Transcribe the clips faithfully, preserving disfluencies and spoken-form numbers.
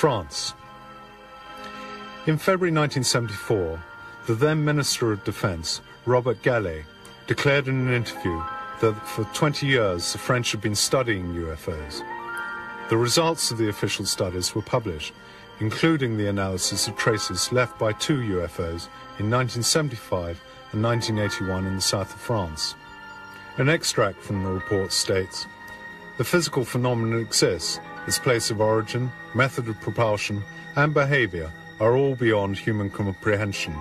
France. In February nineteen seventy-four, the then Minister of Defense, Robert Gallet, declared in an interview that for twenty years the French had been studying U F Os. The results of the official studies were published, including the analysis of traces left by two U F Os in nineteen seventy-five and nineteen eighty-one in the south of France. An extract from the report states, "The physical phenomenon exists. Its place of origin, method of propulsion, and behavior are all beyond human comprehension.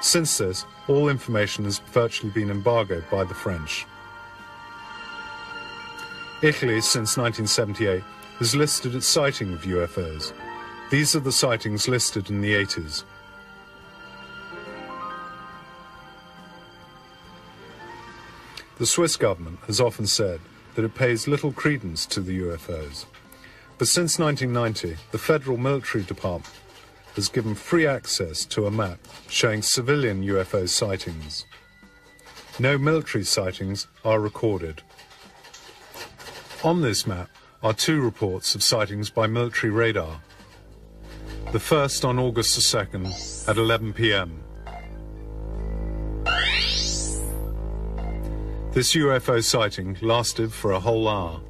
Since this, all information has virtually been embargoed by the French." Italy, since nineteen seventy-eight, has listed its sighting of U F Os. These are the sightings listed in the eighties. The Swiss government has often said that it pays little credence to the U F Os. But since nineteen ninety, the Federal Military Department has given free access to a map showing civilian U F O sightings. No military sightings are recorded. On this map are two reports of sightings by military radar. The first on August the second at eleven p m This U F O sighting lasted for a whole hour.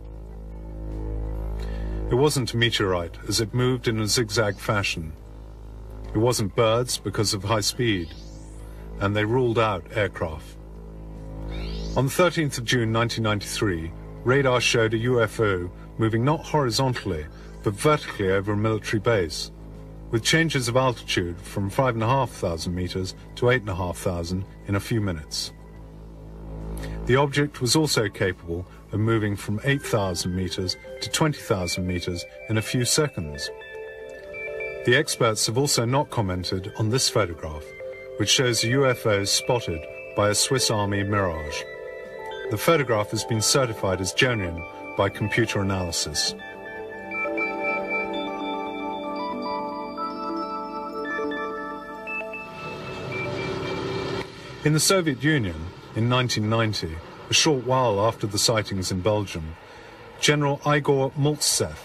It wasn't a meteorite, as it moved in a zigzag fashion. It wasn't birds because of high speed, and they ruled out aircraft. On the thirteenth of June nineteen ninety-three, radar showed a U F O moving not horizontally, but vertically over a military base, with changes of altitude from five thousand five hundred meters to eight thousand five hundred in a few minutes. The object was also capable of moving from eight thousand meters to twenty thousand meters in a few seconds. The experts have also not commented on this photograph, which shows a U F O spotted by a Swiss Army Mirage. The photograph has been certified as genuine by computer analysis. In the Soviet Union, in nineteen ninety, a short while after the sightings in Belgium, General Igor Maltsev,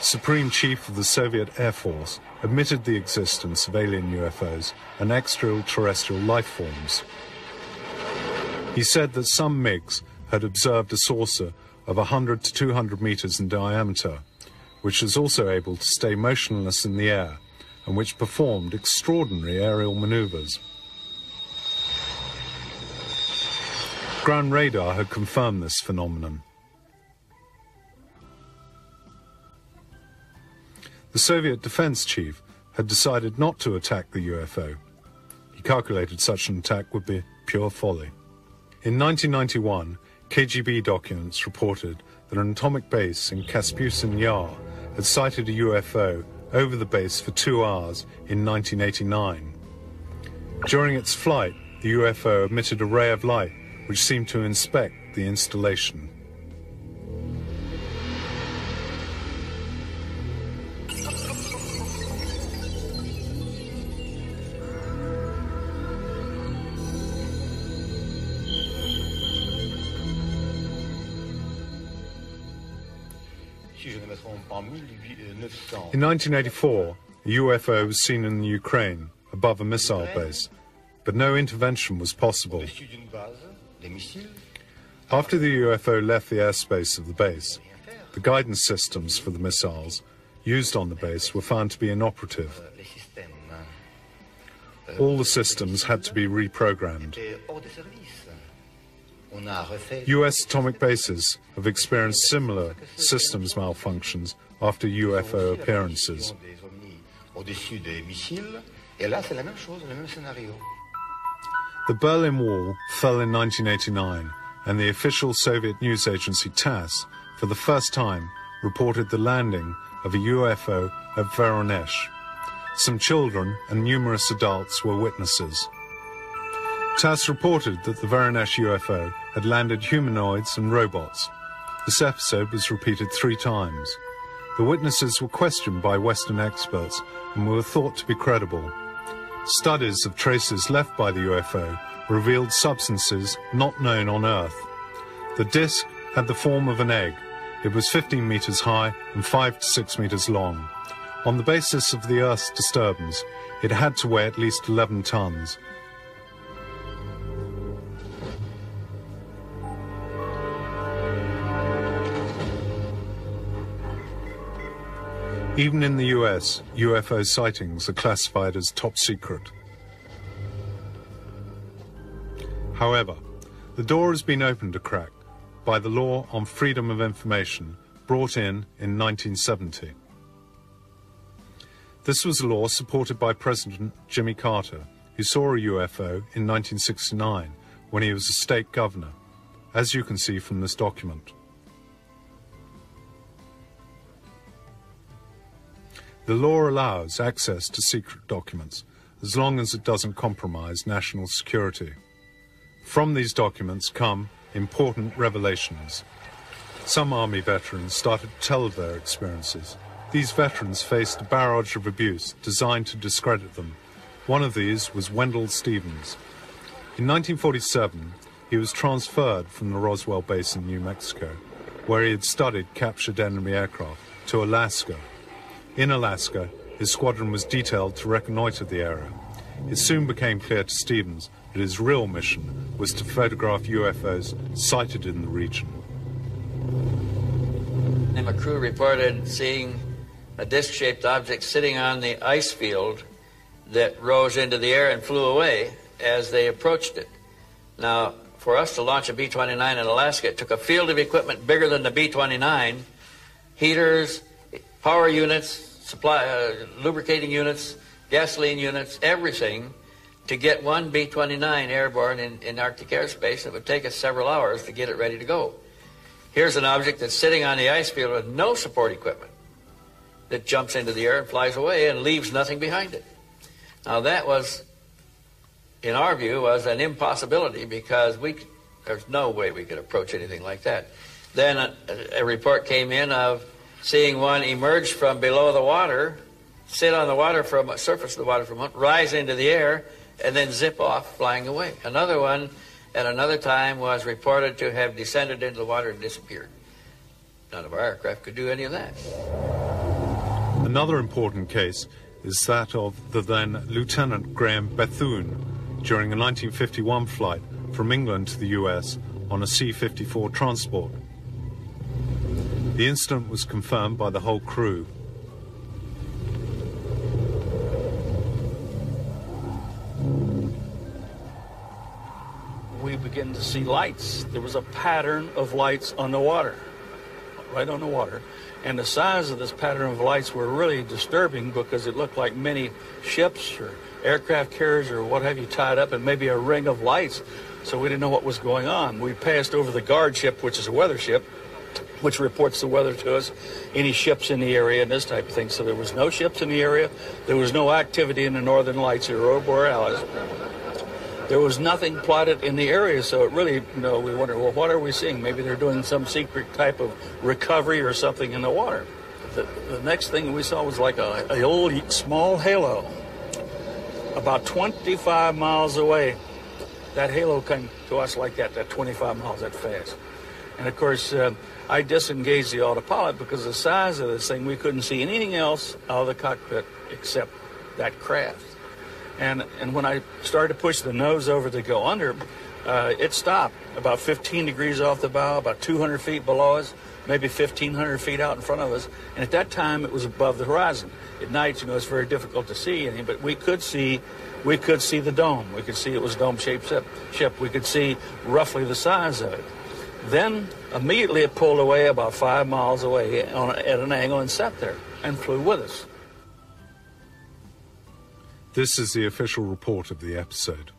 Supreme Chief of the Soviet Air Force, admitted the existence of alien U F Os and extraterrestrial life forms. He said that some MiGs had observed a saucer of one hundred to two hundred meters in diameter, which was also able to stay motionless in the air and which performed extraordinary aerial maneuvers. Ground radar had confirmed this phenomenon. The Soviet defense chief had decided not to attack the U F O. He calculated such an attack would be pure folly. In nineteen ninety-one, K G B documents reported that an atomic base in Kaspusin Yar had sighted a U F O over the base for two hours in nineteen eighty-nine. During its flight, the U F O emitted a ray of light which seemed to inspect the installation. In nineteen eighty-four, a U F O was seen in Ukraine above a missile base, but no intervention was possible. After the U F O left the airspace of the base, the guidance systems for the missiles used on the base were found to be inoperative. All the systems had to be reprogrammed. U S atomic bases have experienced similar systems malfunctions after U F O appearances. The Berlin Wall fell in nineteen eighty-nine, and the official Soviet news agency TASS, for the first time, reported the landing of a U F O at Voronezh. Some children and numerous adults were witnesses. TASS reported that the Voronezh U F O had landed humanoids and robots. This episode was repeated three times. The witnesses were questioned by Western experts and were thought to be credible. Studies of traces left by the U F O revealed substances not known on Earth. The disc had the form of an egg. It was fifteen meters high and five to six meters long. On the basis of the Earth's disturbance, it had to weigh at least eleven tons. Even in the U S, U F O sightings are classified as top secret. However, the door has been opened a crack by the law on freedom of information brought in in nineteen seventy. This was a law supported by President Jimmy Carter, who saw a U F O in nineteen sixty-nine when he was a state governor, as you can see from this document. The law allows access to secret documents, as long as it doesn't compromise national security. From these documents come important revelations. Some Army veterans started to tell of their experiences. These veterans faced a barrage of abuse designed to discredit them. One of these was Wendell Stevens. In nineteen forty-seven, he was transferred from the Roswell base in New Mexico, where he had studied captured enemy aircraft, to Alaska. In Alaska, his squadron was detailed to reconnoiter the area. It soon became clear to Stevens that his real mission was to photograph U F Os sighted in the region. And my crew reported seeing a disc-shaped object sitting on the ice field that rose into the air and flew away as they approached it. Now, for us to launch a B twenty-nine in Alaska, it took a field of equipment bigger than the B twenty-nine, heaters, power units, supply, uh, lubricating units, gasoline units, everything, to get one B twenty-nine airborne in, in Arctic airspace. It would take us several hours to get it ready to go. Here's an object that's sitting on the ice field with no support equipment that jumps into the air and flies away and leaves nothing behind it. Now that was, in our view, was an impossibility because we, there's no way we could approach anything like that. Then a, a report came in of seeing one emerge from below the water, sit on the water from surface of the water for a moment, rise into the air, and then zip off, flying away. Another one, at another time, was reported to have descended into the water and disappeared. None of our aircraft could do any of that. Another important case is that of the then Lieutenant Graham Bethune during a nineteen fifty-one flight from England to the U S on a C fifty-four transport. The incident was confirmed by the whole crew. We began to see lights. There was a pattern of lights on the water, right on the water. And the size of this pattern of lights were really disturbing because it looked like many ships or aircraft carriers or what have you tied up and maybe a ring of lights. So we didn't know what was going on. We passed over the guard ship, which is a weather ship, which reports the weather to us, any ships in the area and this type of thing. So there was no ships in the area. There was no activity in the northern lights or Aurora Borealis. There was nothing plotted in the area, so it really, you know, we wondered, well, what are we seeing? Maybe they're doing some secret type of recovery or something in the water. The, the next thing we saw was like a, a old small halo, about twenty-five miles away. That halo came to us like that, that twenty-five miles, that fast. And of course, uh, I disengaged the autopilot because of the size of this thing, we couldn't see anything else out of the cockpit except that craft. And and when I started to push the nose over to go under, uh, it stopped about fifteen degrees off the bow, about two hundred feet below us, maybe fifteen hundred feet out in front of us. And at that time, it was above the horizon. At night, you know, it's very difficult to see anything, but we could see, we could see the dome. We could see it was a dome-shaped ship. We could see roughly the size of it. Then immediately it pulled away about five miles away on, at an angle and sat there and flew with us. This is the official report of the episode.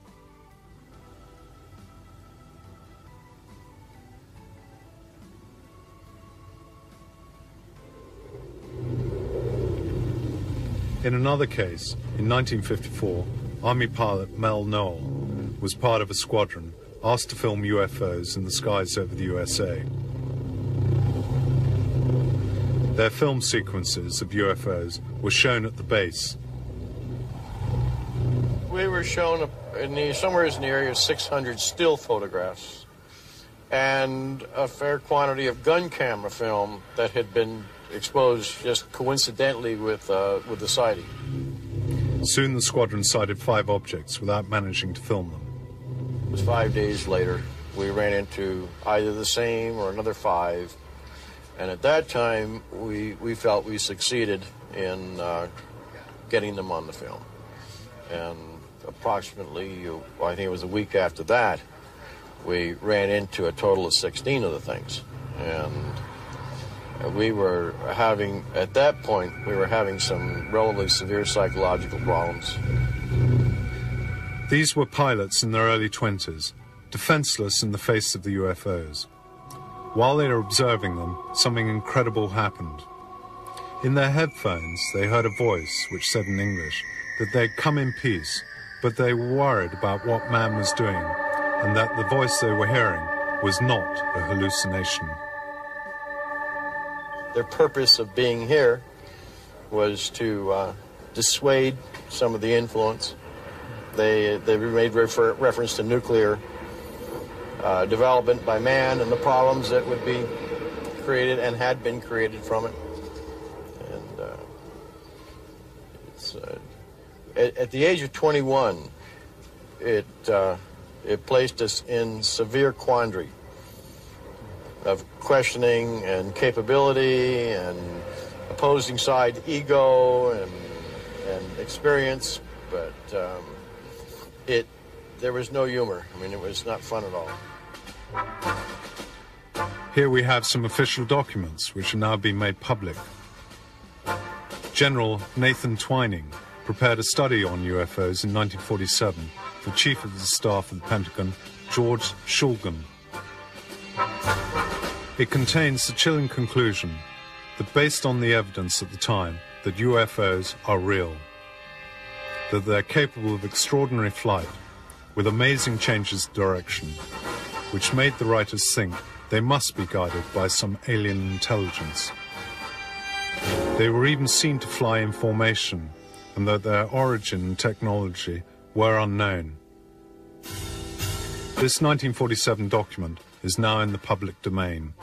In another case, in nineteen fifty-four, Army pilot Mel Knoll was part of a squadron asked to film U F Os in the skies over the U S A. Their film sequences of U F Os were shown at the base. We were shown in the, somewhere in the area six hundred still photographs and a fair quantity of gun camera film that had been exposed just coincidentally with, uh, with the sighting. Soon the squadron sighted five objects without managing to film them. It was five days later. We ran into either the same or another five. And at that time, we, we felt we succeeded in uh, getting them on the film. And approximately, I think it was a week after that, we ran into a total of sixteen of the things. And we were having, at that point, we were having some relatively severe psychological problems. These were pilots in their early twenties, defenseless in the face of the U F Os. While they were observing them, something incredible happened. In their headphones, they heard a voice which said in English that they'd come in peace, but they were worried about what man was doing, and that the voice they were hearing was not a hallucination. Their purpose of being here was to uh, dissuade some of the influence. They, they made refer reference to nuclear uh, development by man and the problems that would be created and had been created from it. And uh, it's, uh, at, at the age of twenty-one, it, uh, it placed us in severe quandary of questioning and capability and opposing side ego and, and experience, but um, it there was no humor. I mean, it was not fun at all. Here we have some official documents which are now being made public. General Nathan Twining prepared a study on U F Os in nineteen forty-seven for Chief of the Staff of the Pentagon, George Schulgen. It contains the chilling conclusion that based on the evidence at the time that U F Os are real, that they're capable of extraordinary flight with amazing changes of direction, which made the writers think they must be guided by some alien intelligence. They were even seen to fly in formation, and that their origin and technology were unknown. This nineteen forty-seven document is now in the public domain.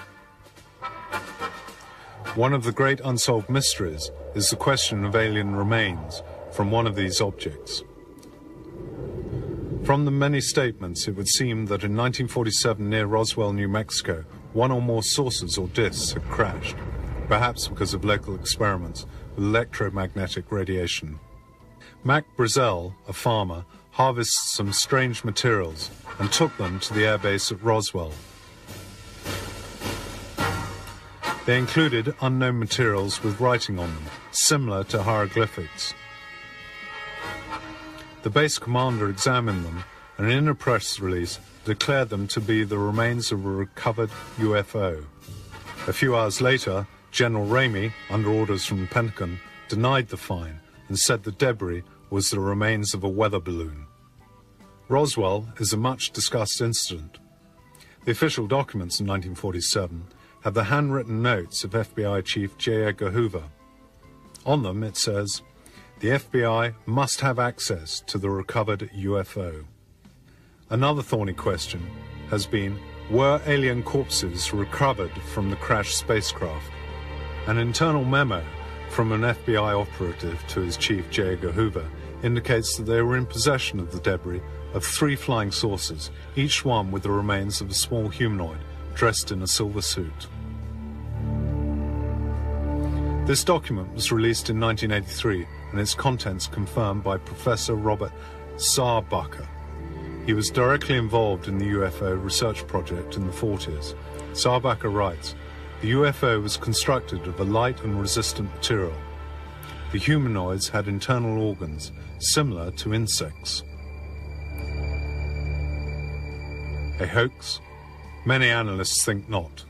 One of the great unsolved mysteries is the question of alien remains from one of these objects. From the many statements, it would seem that in nineteen forty-seven near Roswell, New Mexico, one or more saucers or discs had crashed, perhaps because of local experiments with electromagnetic radiation. Mac Brazel, a farmer, harvests some strange materials and took them to the airbase at Roswell. They included unknown materials with writing on them, similar to hieroglyphics. The base commander examined them and in a press release declared them to be the remains of a recovered U F O. A few hours later, General Ramey, under orders from the Pentagon, denied the find and said the debris was the remains of a weather balloon. Roswell is a much-discussed incident. The official documents in nineteen forty-seven have the handwritten notes of F B I Chief J. Edgar Hoover. On them it says, "The F B I must have access to the recovered U F O." Another thorny question has been, were alien corpses recovered from the crashed spacecraft? An internal memo from an F B I operative to his chief, J. Edgar Hoover, indicates that they were in possession of the debris of three flying saucers, each one with the remains of a small humanoid dressed in a silver suit. This document was released in nineteen eighty-three and its contents confirmed by Professor Robert Saarbacher. He was directly involved in the U F O research project in the forties. Saarbacher writes, "The U F O was constructed of a light and resistant material. The humanoids had internal organs similar to insects." A hoax? Many analysts think not.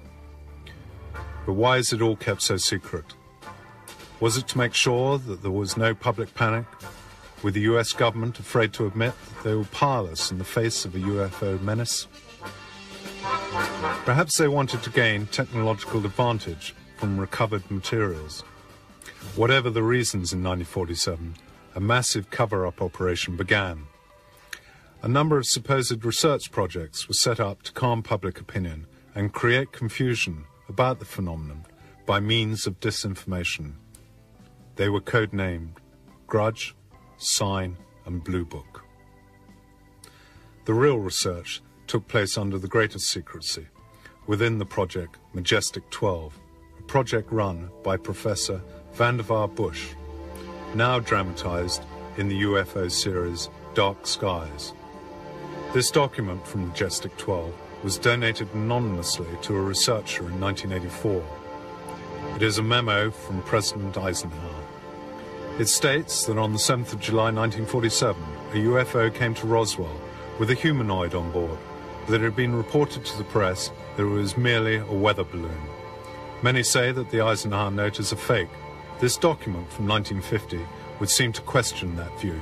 But why is it all kept so secret? Was it to make sure that there was no public panic, with the U S government afraid to admit that they were powerless in the face of a U F O menace? Perhaps they wanted to gain technological advantage from recovered materials. Whatever the reasons, in nineteen forty-seven, a massive cover-up operation began. A number of supposed research projects were set up to calm public opinion and create confusion about the phenomenon, by means of disinformation. They were codenamed Grudge, Sign, and Blue Book. The real research took place under the greatest secrecy within the project Majestic twelve, a project run by Professor Vannevar Bush, now dramatized in the U F O series Dark Skies. This document from Majestic twelve was donated anonymously to a researcher in nineteen eighty-four. It is a memo from President Eisenhower. It states that on the seventh of July nineteen forty-seven, a U F O came to Roswell with a humanoid on board, that it had been reported to the press that it was merely a weather balloon. Many say that the Eisenhower note is a fake. This document from nineteen fifty would seem to question that view.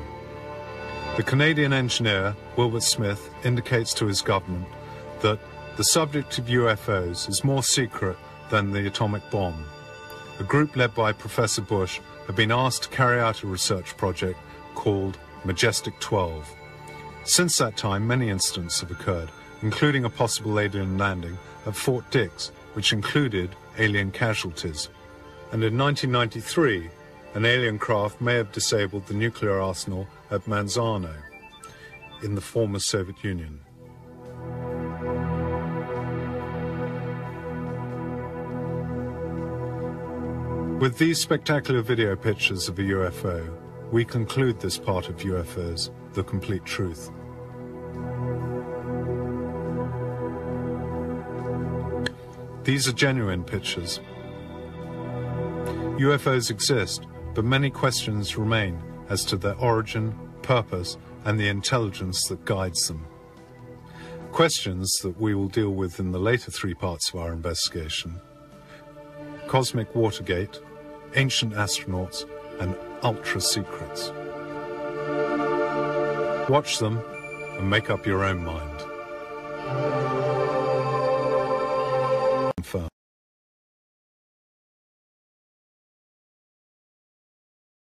The Canadian engineer, Wilbert Smith, indicates to his government that the subject of U F Os is more secret than the atomic bomb. A group led by Professor Bush had been asked to carry out a research project called Majestic twelve. Since that time, many incidents have occurred, including a possible alien landing at Fort Dix, which included alien casualties. And in nineteen ninety-three, an alien craft may have disabled the nuclear arsenal at Manzano in the former Soviet Union. With these spectacular video pictures of a U F O, we conclude this part of U F Os, The Complete Truth. These are genuine pictures. U F Os exist, but many questions remain as to their origin, purpose, and the intelligence that guides them. Questions that we will deal with in the later three parts of our investigation: Cosmic Watergate, Ancient Astronauts, and Ultra Secrets. Watch them and make up your own mind.